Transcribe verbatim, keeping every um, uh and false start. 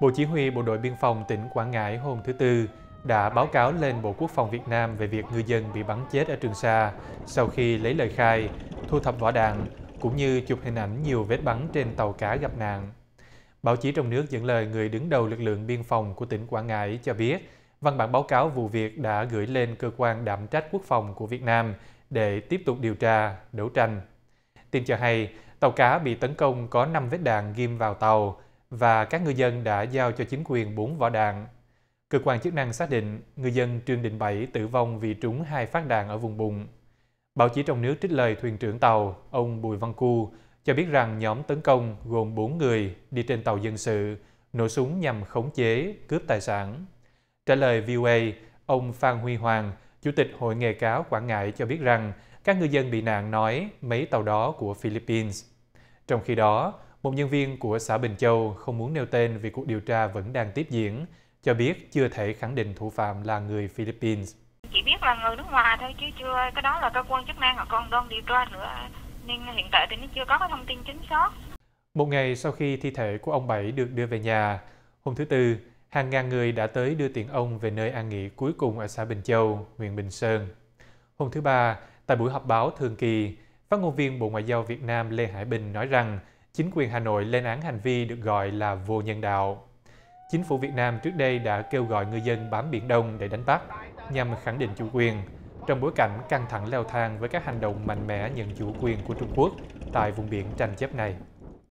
Bộ Chỉ huy Bộ đội Biên phòng tỉnh Quảng Ngãi hôm thứ Tư đã báo cáo lên Bộ Quốc phòng Việt Nam về việc ngư dân bị bắn chết ở Trường Sa sau khi lấy lời khai, thu thập vỏ đạn, cũng như chụp hình ảnh nhiều vết bắn trên tàu cá gặp nạn. Báo chí trong nước dẫn lời người đứng đầu lực lượng biên phòng của tỉnh Quảng Ngãi cho biết, văn bản báo cáo vụ việc đã gửi lên cơ quan đảm trách quốc phòng của Việt Nam để tiếp tục điều tra, đấu tranh. Tin cho hay, tàu cá bị tấn công có năm vết đạn ghim vào tàu và các ngư dân đã giao cho chính quyền bốn vỏ đạn. Cơ quan chức năng xác định ngư dân Trương Đình Bảy tử vong vì trúng hai phát đạn ở vùng bụng. Báo chí trong nước trích lời thuyền trưởng tàu, ông Bùi Văn Cu, cho biết rằng nhóm tấn công gồm bốn người đi trên tàu dân sự, nổ súng nhằm khống chế, cướp tài sản. Trả lời vê o a, ông Phan Huy Hoàng, Chủ tịch Hội nghề cá Quảng Ngãi cho biết rằng các ngư dân bị nạn nói mấy tàu đó của Philippines. Trong khi đó, một nhân viên của xã Bình Châu không muốn nêu tên vì cuộc điều tra vẫn đang tiếp diễn, cho biết chưa thể khẳng định thủ phạm là người Philippines. Chỉ biết là người nước ngoài thôi chứ chưa, cái đó là cơ quan chức năng họ còn đang điều tra nữa, nên hiện tại thì nó chưa có cái thông tin chính xác. Một ngày sau khi thi thể của ông Bảy được đưa về nhà, hôm thứ Tư, hàng ngàn người đã tới đưa tiễn ông về nơi an nghỉ cuối cùng ở xã Bình Châu, huyện Bình Sơn. Hôm thứ Ba, tại buổi họp báo thường kỳ, phát ngôn viên Bộ Ngoại giao Việt Nam Lê Hải Bình nói rằng chính quyền Hà Nội lên án hành vi được gọi là vô nhân đạo. Chính phủ Việt Nam trước đây đã kêu gọi ngư dân bám Biển Đông để đánh bắt nhằm khẳng định chủ quyền, trong bối cảnh căng thẳng leo thang với các hành động mạnh mẽ nhận chủ quyền của Trung Quốc tại vùng biển tranh chấp này.